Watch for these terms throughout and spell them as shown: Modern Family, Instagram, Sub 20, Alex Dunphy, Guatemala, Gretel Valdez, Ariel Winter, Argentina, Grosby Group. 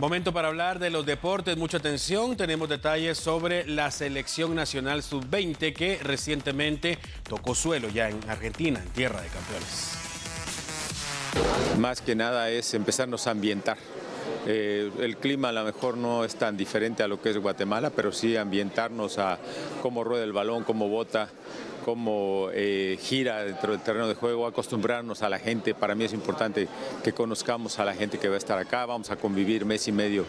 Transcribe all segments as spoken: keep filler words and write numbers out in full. Momento para hablar de los deportes, mucha atención, tenemos detalles sobre la selección nacional sub veinte que recientemente tocó suelo ya en Argentina, en tierra de campeones. Más que nada es empezarnos a ambientar. Eh, el clima a lo mejor no es tan diferente a lo que es Guatemala, pero sí ambientarnos a cómo rueda el balón, cómo bota, cómo eh, gira dentro del terreno de juego, acostumbrarnos a la gente. Para mí es importante que conozcamos a la gente que va a estar acá. Vamos a convivir mes y medio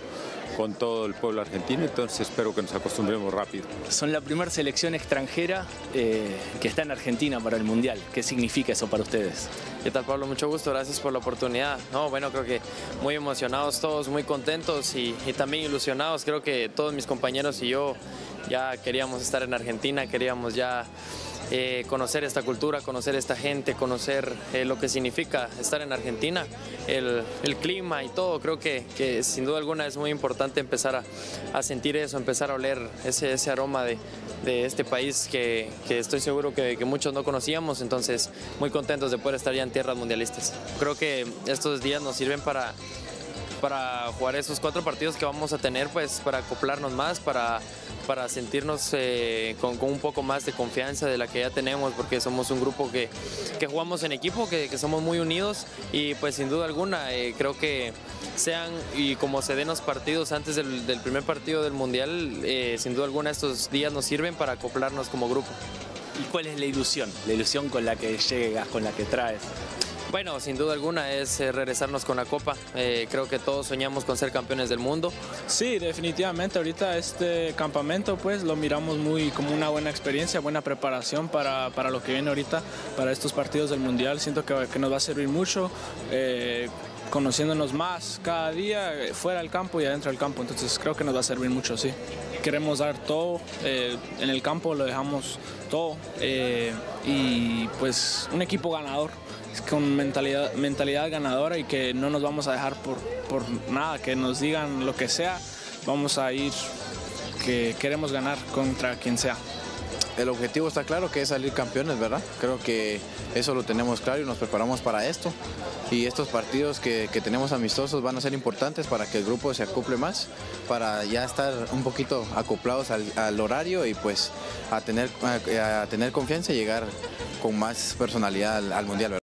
con todo el pueblo argentino, entonces espero que nos acostumbremos rápido. Son la primera selección extranjera eh, que está en Argentina para el Mundial. ¿Qué significa eso para ustedes? ¿Qué tal, Pablo? Mucho gusto, gracias por la oportunidad. No, bueno, creo que muy emocionados todos, muy contentos y, y también ilusionados. Creo que todos mis compañeros y yo ya queríamos estar en Argentina, queríamos ya Eh, conocer esta cultura, conocer esta gente, conocer eh, lo que significa estar en Argentina, el, el clima y todo. Creo que, que sin duda alguna es muy importante empezar a, a sentir eso, empezar a oler ese, ese aroma de, de este país que, que estoy seguro que, que muchos no conocíamos. Entonces, muy contentos de poder estar ya en tierras mundialistas. Creo que estos días nos sirven para... para jugar esos cuatro partidos que vamos a tener, pues para acoplarnos más, para, para sentirnos eh, con, con un poco más de confianza de la que ya tenemos, porque somos un grupo que, que jugamos en equipo, que, que somos muy unidos y pues sin duda alguna eh, creo que sean y como se den los partidos antes del, del primer partido del Mundial, eh, sin duda alguna estos días nos sirven para acoplarnos como grupo. ¿Y cuál es la ilusión? La ilusión con la que llegas, con la que traes. Bueno, sin duda alguna es eh, regresarnos con la Copa. Eh, creo que todos soñamos con ser campeones del mundo. Sí, definitivamente. Ahorita este campamento pues lo miramos muy como una buena experiencia, buena preparación para, para lo que viene ahorita, para estos partidos del Mundial. Siento que, que nos va a servir mucho, eh, conociéndonos más cada día, fuera del campo y adentro del campo. Entonces creo que nos va a servir mucho, sí. Queremos dar todo, eh, en el campo lo dejamos todo eh, y pues un equipo ganador. Con mentalidad, mentalidad ganadora y que no nos vamos a dejar por, por nada, que nos digan lo que sea, vamos a ir, que queremos ganar contra quien sea. El objetivo está claro, que es salir campeones, ¿verdad? Creo que eso lo tenemos claro y nos preparamos para esto. Y estos partidos que, que tenemos amistosos van a ser importantes para que el grupo se acople más, para ya estar un poquito acoplados al, al horario y pues a tener, a, a tener confianza y llegar con más personalidad al, al Mundial, ¿verdad?